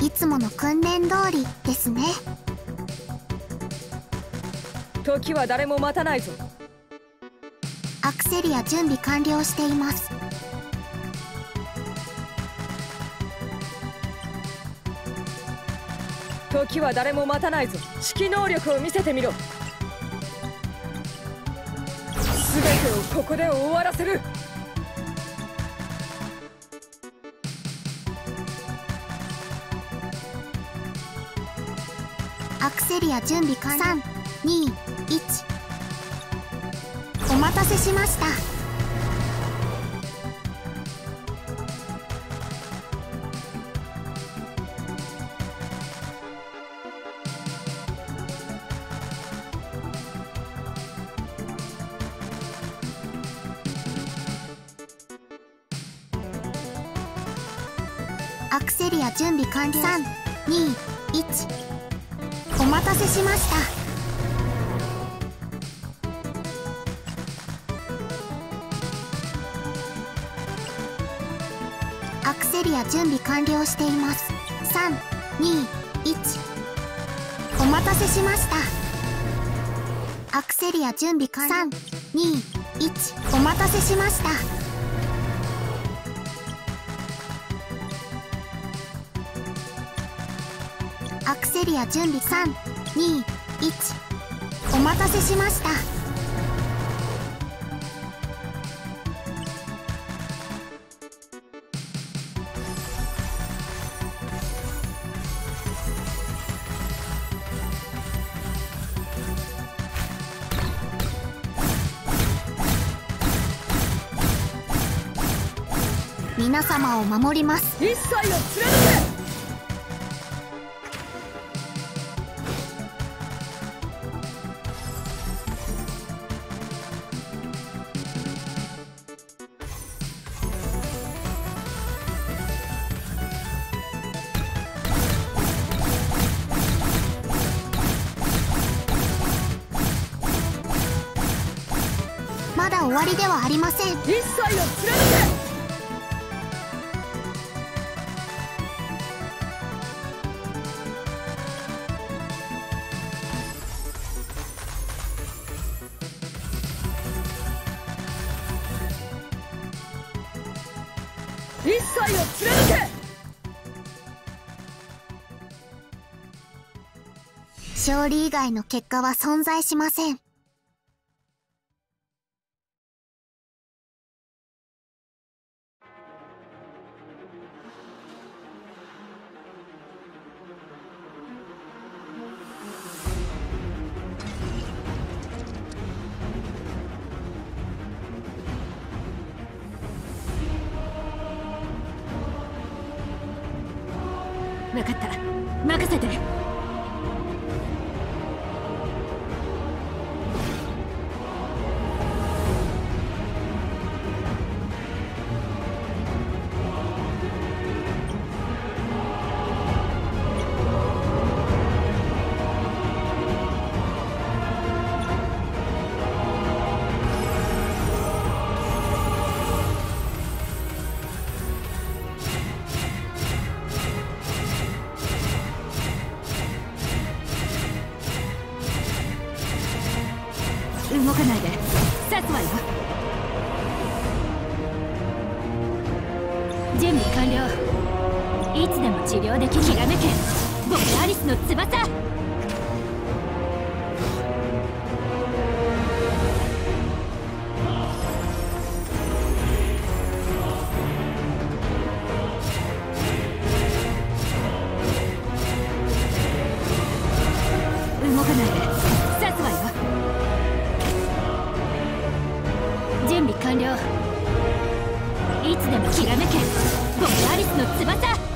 いつもの訓練通りですね。時は誰も待たないぞ。アクセリア準備完了しています。時は誰も待たないぞ。指揮能力を見せてみろ。すべてをここで終わらせる。アクセリア準備完了。3、2、1。お待たせしました。アクセリア準備完了。3、2、1。お待たせしました。アクセリア準備完了しています。3、2、1。お待たせしました。アクセリア準備完了。3、2、1。お待たせしました。アクセリア準備3、2、1。お待たせしました。皆様を守ります。一切を連れて。まだ終わりではありません。一切を連れて。一切を連れて。勝利以外の結果は存在しません。分かった、任せて。動かないで。刺すわよ。準備完了。いつでも治療できる。きらめけボレアリスの翼。動かないで。刺すわよ。準備完了。いつでもきらめけボレアリスの翼。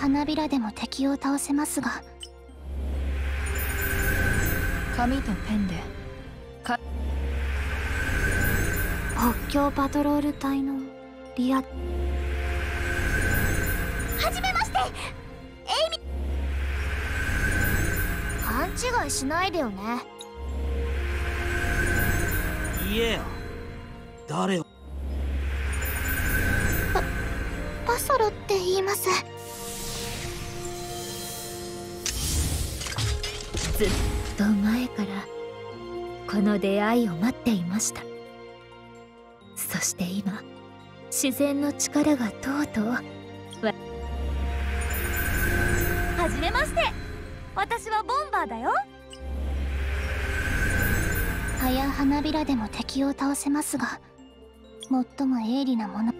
花びらでも敵を倒せますが、紙とペンでか北境パトロール隊のリア。はじめまして、エイミ。勘違いしないでよね。言えよ、誰を。パソロって言います。ずっと前からこの出会いを待っていました。そして今、自然の力がとうとう。はじめまして、私はボンバーだよ。葉や花びらでも敵を倒せますが、最も鋭利なもの